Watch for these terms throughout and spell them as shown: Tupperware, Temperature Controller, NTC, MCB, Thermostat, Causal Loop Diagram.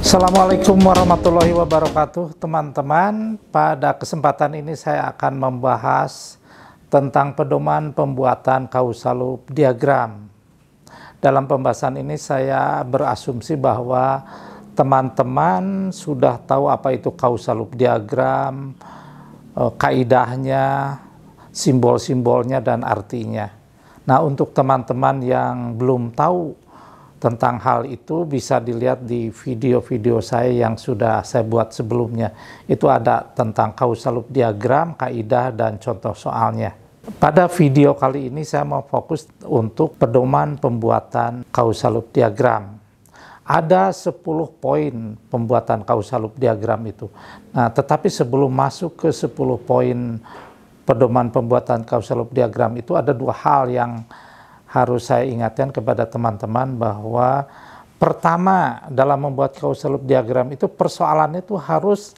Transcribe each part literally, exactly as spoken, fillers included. Assalamualaikum warahmatullahi wabarakatuh teman-teman. Pada kesempatan ini saya akan membahas tentang pedoman pembuatan Causal Loop Diagram. Dalam pembahasan ini saya berasumsi bahwa teman-teman sudah tahu apa itu Causal Loop Diagram, kaidahnya, simbol-simbolnya, dan artinya. Nah, untuk teman-teman yang belum tahu tentang hal itu bisa dilihat di video-video saya yang sudah saya buat sebelumnya. Itu ada tentang Causal Loop Diagram, kaidah, dan contoh soalnya. Pada video kali ini saya mau fokus untuk pedoman pembuatan Causal Loop Diagram. Ada sepuluh poin pembuatan Causal Loop Diagram itu. Nah, tetapi sebelum masuk ke sepuluh poin pedoman pembuatan Causal Loop Diagram itu ada dua hal yang harus saya ingatkan kepada teman-teman, bahwa pertama, dalam membuat Causal Loop Diagram itu persoalannya itu harus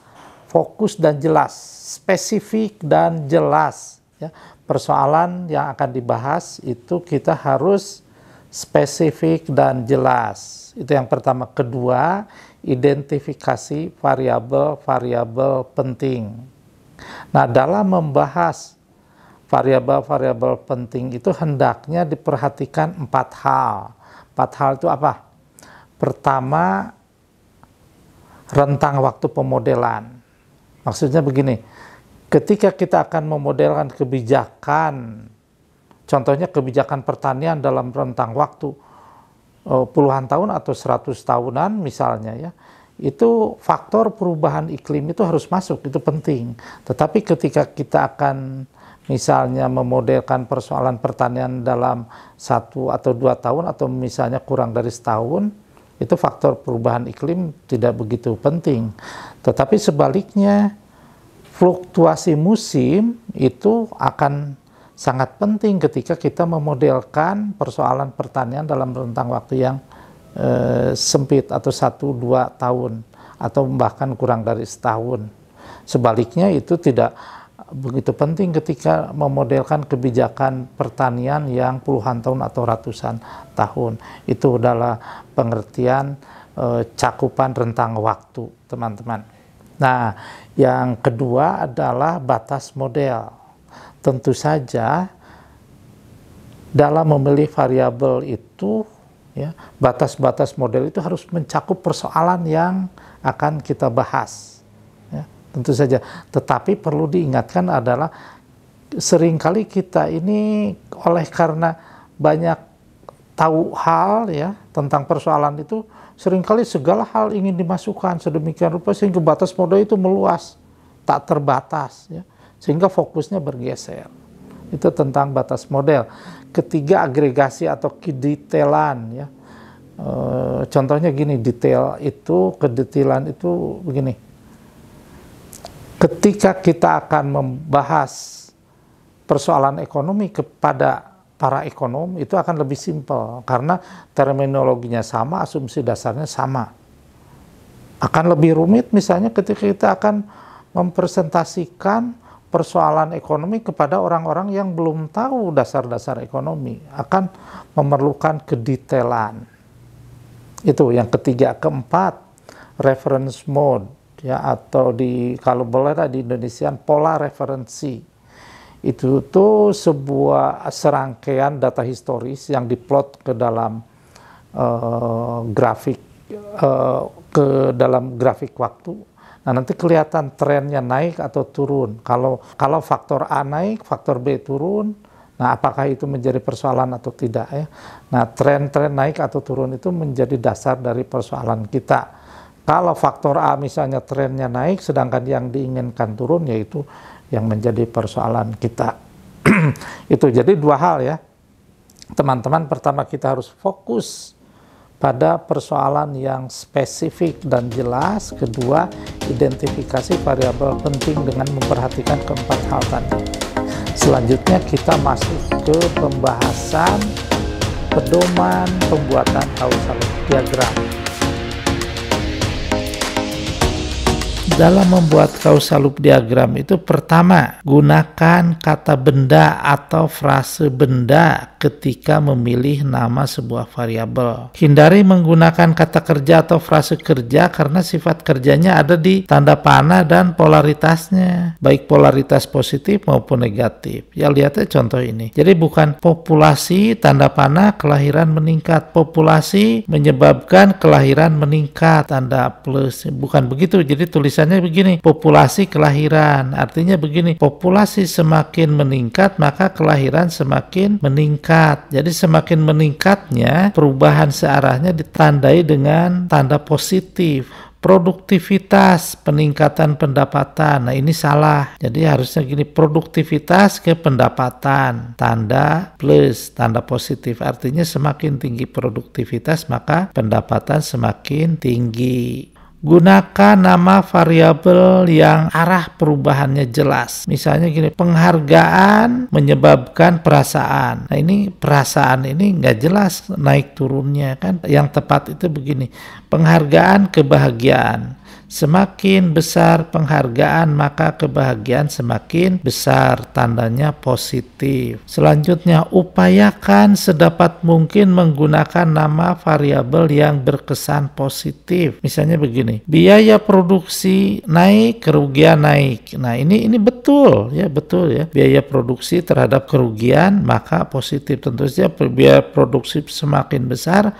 fokus dan jelas, spesifik dan jelas. Ya, persoalan yang akan dibahas itu kita harus spesifik dan jelas. Itu yang pertama. Kedua, identifikasi variabel-variabel penting. Nah, dalam membahas variabel-variabel penting itu hendaknya diperhatikan empat hal. Empat hal itu apa? Pertama, rentang waktu pemodelan. Maksudnya begini, ketika kita akan memodelkan kebijakan, contohnya kebijakan pertanian dalam rentang waktu puluhan tahun atau seratus tahunan misalnya ya, itu faktor perubahan iklim itu harus masuk, itu penting. Tetapi ketika kita akan misalnya memodelkan persoalan pertanian dalam satu atau dua tahun atau misalnya kurang dari setahun, itu faktor perubahan iklim tidak begitu penting. Tetapi sebaliknya, fluktuasi musim itu akan sangat penting ketika kita memodelkan persoalan pertanian dalam rentang waktu yang eh, sempit atau satu dua tahun atau bahkan kurang dari setahun. Sebaliknya itu tidak begitu penting ketika memodelkan kebijakan pertanian yang puluhan tahun atau ratusan tahun. Itu adalah pengertian e, cakupan rentang waktu, teman-teman. Nah, yang kedua adalah batas model. Tentu saja dalam memilih variabel itu, ya, batas-batas model itu harus mencakup persoalan yang akan kita bahas. Tentu saja, tetapi perlu diingatkan adalah seringkali kita ini oleh karena banyak tahu hal ya tentang persoalan itu, seringkali segala hal ingin dimasukkan sedemikian rupa sehingga batas model itu meluas, tak terbatas ya, sehingga fokusnya bergeser. Itu tentang batas model. Ketiga, agregasi atau kedetailan ya. E, contohnya gini, detail itu, kedetailan itu begini. Ketika kita akan membahas persoalan ekonomi kepada para ekonom, itu akan lebih simpel karena terminologinya sama, asumsi dasarnya sama. Akan lebih rumit misalnya ketika kita akan mempresentasikan persoalan ekonomi kepada orang-orang yang belum tahu dasar-dasar ekonomi, akan memerlukan kedetailan. Itu yang ketiga. Keempat, reference mode. Ya, atau di kalau boleh di Indonesia pola referensi. Itu tuh sebuah serangkaian data historis yang diplot ke dalam uh, grafik uh, ke dalam grafik waktu. Nah, nanti kelihatan trennya naik atau turun. Kalau kalau faktor A naik, faktor B turun. Nah, apakah itu menjadi persoalan atau tidak ya? Nah, tren-tren naik atau turun itu menjadi dasar dari persoalan kita. Kalau faktor A misalnya trennya naik, sedangkan yang diinginkan turun, yaitu yang menjadi persoalan kita. Itu jadi dua hal ya, teman-teman. Pertama, kita harus fokus pada persoalan yang spesifik dan jelas. Kedua, identifikasi variabel penting dengan memperhatikan keempat hal tadi. Selanjutnya kita masuk ke pembahasan pedoman pembuatan Causal Loop Diagram. Dalam membuat causal loop diagram itu, pertama, gunakan kata benda atau frase benda ketika memilih nama sebuah variabel. Hindari menggunakan kata kerja atau frase kerja karena sifat kerjanya ada di tanda panah dan polaritasnya, baik polaritas positif maupun negatif. Ya, lihatnya contoh ini. Jadi bukan populasi tanda panah kelahiran meningkat, populasi menyebabkan kelahiran meningkat tanda plus. Bukan begitu. Jadi tulisannya begini, populasi kelahiran, artinya begini, populasi semakin meningkat maka kelahiran semakin meningkat. Jadi semakin meningkatnya perubahan searahnya ditandai dengan tanda positif. Produktivitas, peningkatan pendapatan. Nah, ini salah. Jadi harusnya gini, produktivitas ke pendapatan, tanda plus, tanda positif. Artinya semakin tinggi produktivitas maka pendapatan semakin tinggi. Gunakan nama variabel yang arah perubahannya jelas. Misalnya gini, penghargaan menyebabkan perasaan. Nah, ini perasaan ini nggak jelas naik turunnya kan. Yang tepat itu begini, penghargaan kebahagiaan. Semakin besar penghargaan maka kebahagiaan semakin besar, tandanya positif. Selanjutnya, upayakan sedapat mungkin menggunakan nama variabel yang berkesan positif. Misalnya begini, biaya produksi naik, kerugian naik. Nah, ini ini betul ya, betul ya. Biaya produksi terhadap kerugian maka positif. Tentu saja biaya produksi semakin besar,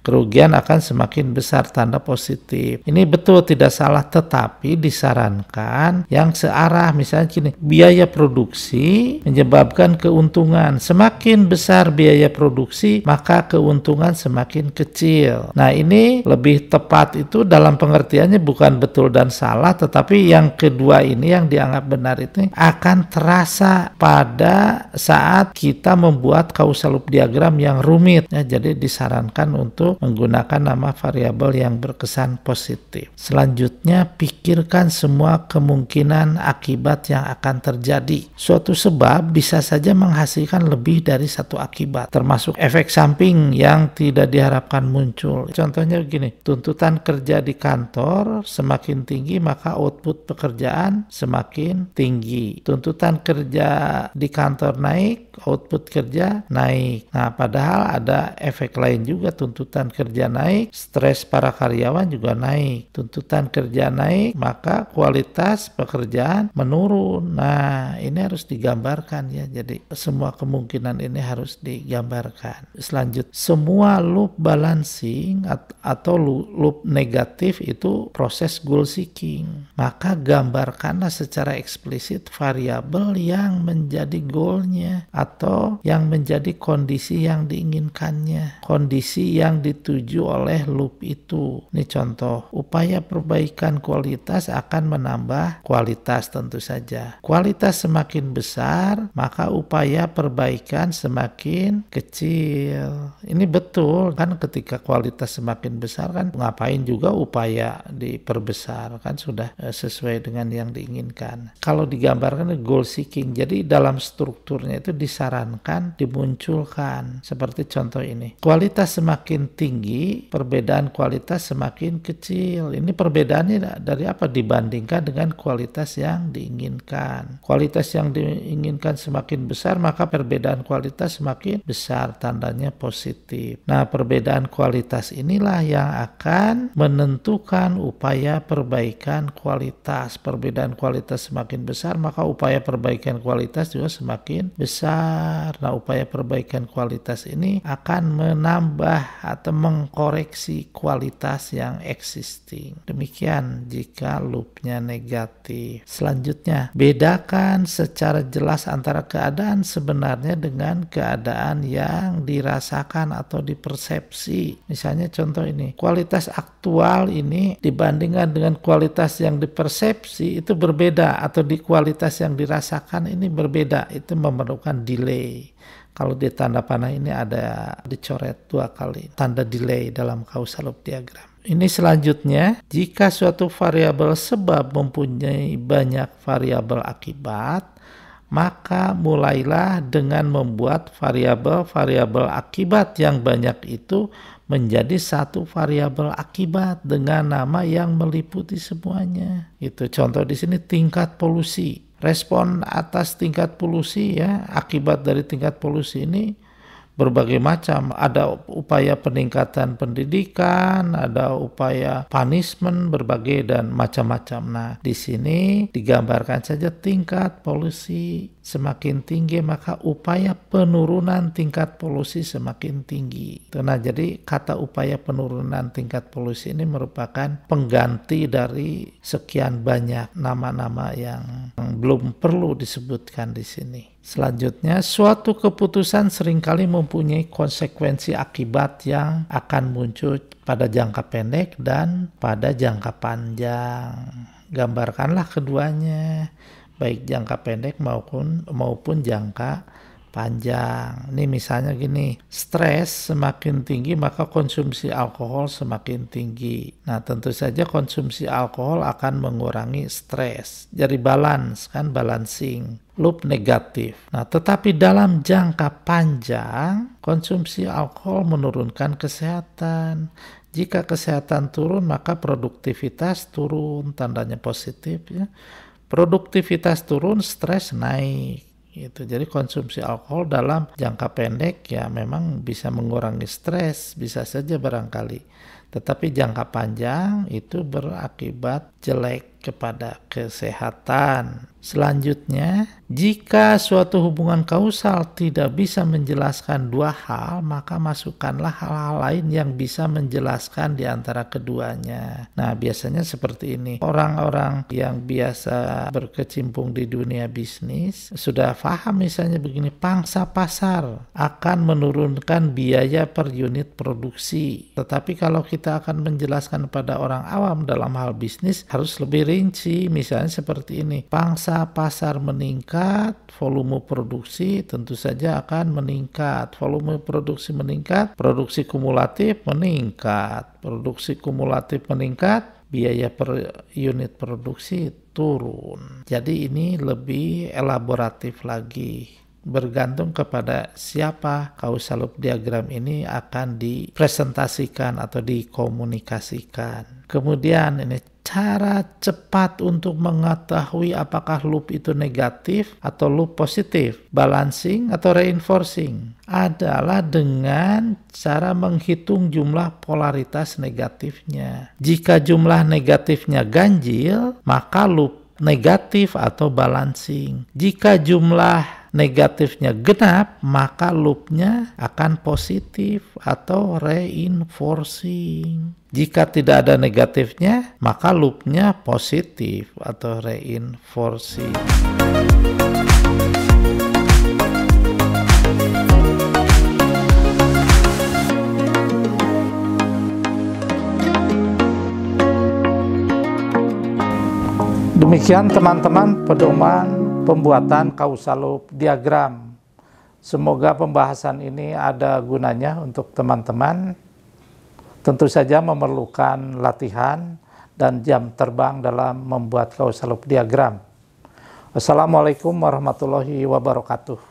kerugian akan semakin besar, tanda positif. Ini betul, tidak salah, tetapi disarankan yang searah. Misalnya gini, biaya produksi menyebabkan keuntungan. Semakin besar biaya produksi, maka keuntungan semakin kecil. Nah, ini lebih tepat itu dalam pengertiannya bukan betul dan salah, tetapi yang kedua ini yang dianggap benar itu akan terasa pada saat kita membuat causal loop diagram yang rumit. Ya, jadi disarankan untuk menggunakan nama variabel yang berkesan positif. Selanjutnya, pikirkan semua kemungkinan akibat yang akan terjadi. Suatu sebab bisa saja menghasilkan lebih dari satu akibat, termasuk efek samping yang tidak diharapkan muncul. Contohnya begini, tuntutan kerja di kantor semakin tinggi maka output pekerjaan semakin tinggi. Tuntutan kerja di kantor naik, output kerja naik. Nah, padahal ada efek lain juga, tuntutan Tuntutan kerja naik, stres para karyawan juga naik. Tuntutan kerja naik, maka kualitas pekerjaan menurun. Nah, ini harus digambarkan ya. Jadi semua kemungkinan ini harus digambarkan. Selanjutnya, semua loop balancing atau loop negatif itu proses goal seeking. Maka gambarkanlah secara eksplisit variabel yang menjadi goalnya atau yang menjadi kondisi yang diinginkannya, kondisi yang dituju oleh loop itu. Ini contoh, upaya perbaikan kualitas akan menambah kualitas, tentu saja. Kualitas semakin besar, maka upaya perbaikan semakin kecil. Ini betul, kan ketika kualitas semakin besar kan ngapain juga upaya diperbesar, kan sudah sesuai dengan yang diinginkan. Kalau digambarkan goal seeking, jadi dalam strukturnya itu disarankan dimunculkan. Seperti contoh ini, kualitas semakin tinggi, perbedaan kualitas semakin kecil. Ini perbedaannya dari apa? Dibandingkan dengan kualitas yang diinginkan. Kualitas yang diinginkan semakin besar, maka perbedaan kualitas semakin besar, tandanya positif. Nah, perbedaan kualitas inilah yang akan menentukan upaya perbaikan kualitas. Perbedaan kualitas semakin besar, maka upaya perbaikan kualitas juga semakin besar. Nah, upaya perbaikan kualitas ini akan menambah atau mengkoreksi kualitas yang existing. Demikian jika loopnya negatif. Selanjutnya, bedakan secara jelas antara keadaan sebenarnya dengan keadaan yang dirasakan atau dipersepsi. Misalnya contoh ini, kualitas aktual ini dibandingkan dengan kualitas yang dipersepsi itu berbeda, atau di kualitas yang dirasakan ini berbeda. Itu memerlukan delay. Kalau di tanda panah ini ada dicoret dua kali, tanda delay dalam causal loop diagram. Ini selanjutnya, jika suatu variabel sebab mempunyai banyak variabel akibat, maka mulailah dengan membuat variabel-variabel akibat yang banyak itu menjadi satu variabel akibat dengan nama yang meliputi semuanya. Itu contoh di sini tingkat polusi. Respon atas tingkat polusi ya, akibat dari tingkat polusi ini berbagai macam. Ada upaya peningkatan pendidikan, ada upaya punishment berbagai dan macam-macam. Nah, di sini digambarkan saja tingkat polusi semakin tinggi maka upaya penurunan tingkat polusi semakin tinggi. Nah, jadi kata upaya penurunan tingkat polusi ini merupakan pengganti dari sekian banyak nama-nama yang belum perlu disebutkan di sini. Selanjutnya, suatu keputusan seringkali mempunyai konsekuensi akibat yang akan muncul pada jangka pendek dan pada jangka panjang. Gambarkanlah keduanya, baik jangka pendek maupun maupun jangka panjang. Ini misalnya gini, stres semakin tinggi maka konsumsi alkohol semakin tinggi. Nah, tentu saja konsumsi alkohol akan mengurangi stres. Jadi balance kan, balancing, loop negatif. Nah, tetapi dalam jangka panjang konsumsi alkohol menurunkan kesehatan. Jika kesehatan turun maka produktivitas turun, tandanya positif ya. Produktivitas turun, stres naik. Gitu. Jadi konsumsi alkohol dalam jangka pendek ya memang bisa mengurangi stres, bisa saja barangkali. Tetapi jangka panjang itu berakibat jelek kepada kesehatan. Selanjutnya, jika suatu hubungan kausal tidak bisa menjelaskan dua hal, maka masukkanlah hal-hal lain yang bisa menjelaskan di antara keduanya. Nah, biasanya seperti ini. Orang-orang yang biasa berkecimpung di dunia bisnis sudah paham misalnya begini, pangsa pasar akan menurunkan biaya per unit produksi. Tetapi kalau kita akan menjelaskan pada orang awam dalam hal bisnis harus lebih rinci. Misalnya seperti ini, pangsa pasar meningkat, volume produksi tentu saja akan meningkat. Volume produksi meningkat, produksi kumulatif meningkat. Produksi kumulatif meningkat, biaya per unit produksi turun. Jadi ini lebih elaboratif lagi. Bergantung kepada siapa causal loop diagram ini akan dipresentasikan atau dikomunikasikan. Kemudian ini cara cepat untuk mengetahui apakah loop itu negatif atau loop positif, balancing atau reinforcing, adalah dengan cara menghitung jumlah polaritas negatifnya. Jika jumlah negatifnya ganjil, maka loop negatif atau balancing. Jika jumlah negatifnya genap, maka loopnya akan positif atau reinforcing. Jika tidak ada negatifnya, maka loopnya positif atau reinforcing. Demikian teman-teman pedoman pembuatan causal loop diagram. Semoga pembahasan ini ada gunanya untuk teman-teman. Tentu saja memerlukan latihan dan jam terbang dalam membuat causal loop diagram. Wassalamualaikum warahmatullahi wabarakatuh.